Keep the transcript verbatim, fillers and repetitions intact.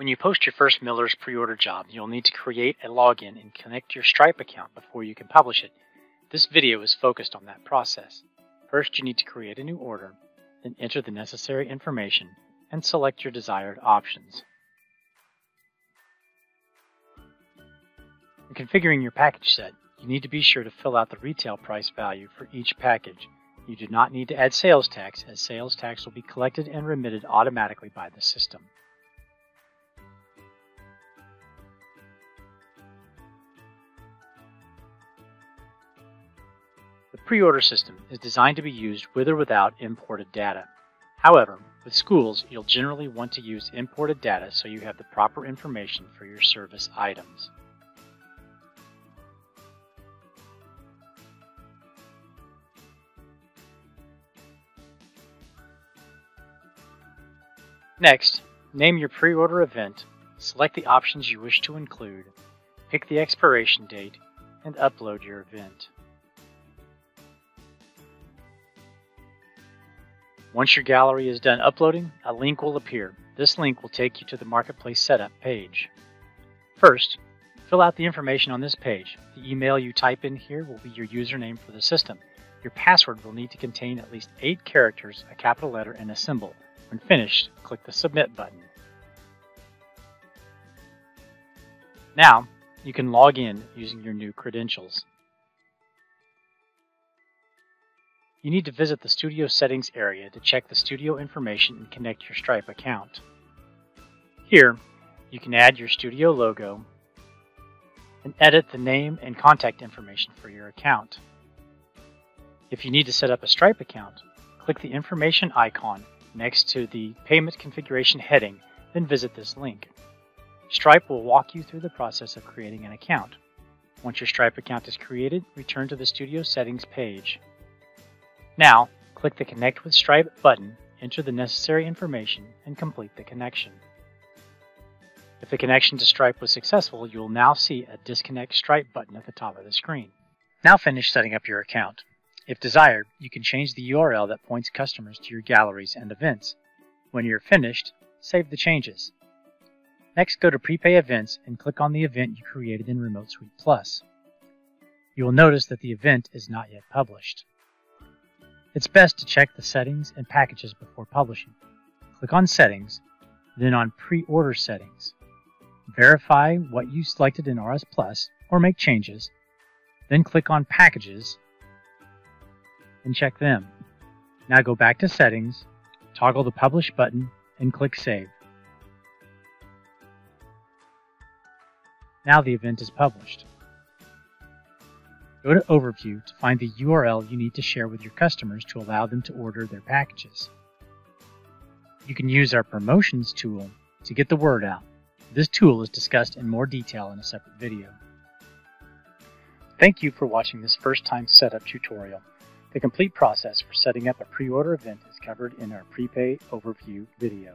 When you post your first Miller's pre-order job, you'll need to create a login and connect your Stripe account before you can publish it. This video is focused on that process. First, you need to create a new order, then enter the necessary information and select your desired options. When configuring your package set, you need to be sure to fill out the retail price value for each package. You do not need to add sales tax, as sales tax will be collected and remitted automatically by the system. The pre-order system is designed to be used with or without imported data. However, with schools, you'll generally want to use imported data so you have the proper information for your service items. Next, name your pre-order event, select the options you wish to include, pick the expiration date, and upload your event. Once your gallery is done uploading, a link will appear. This link will take you to the Marketplace Setup page. First, fill out the information on this page. The email you type in here will be your username for the system. Your password will need to contain at least eight characters, a capital letter, and a symbol. When finished, click the Submit button. Now, you can log in using your new credentials. You need to visit the Studio Settings area to check the studio information and connect your Stripe account. Here, you can add your studio logo and edit the name and contact information for your account. If you need to set up a Stripe account, click the information icon next to the Payment Configuration heading, then visit this link. Stripe will walk you through the process of creating an account. Once your Stripe account is created, return to the Studio Settings page. Now, click the Connect with Stripe button, enter the necessary information, and complete the connection. If the connection to Stripe was successful, you will now see a Disconnect Stripe button at the top of the screen. Now finish setting up your account. If desired, you can change the U R L that points customers to your galleries and events. When you're finished, save the changes. Next, go to Prepay Events and click on the event you created in Remote Suite Plus. You will notice that the event is not yet published. It's best to check the settings and packages before publishing. Click on Settings, then on Pre-Order Settings. Verify what you selected in R S Plus or make changes, then click on Packages and check them. Now go back to Settings, toggle the Publish button, and click Save. Now the event is published. Go to Overview to find the U R L you need to share with your customers to allow them to order their packages. You can use our Promotions tool to get the word out. This tool is discussed in more detail in a separate video. Thank you for watching this first-time setup tutorial. The complete process for setting up a pre-order event is covered in our Prepay Overview video.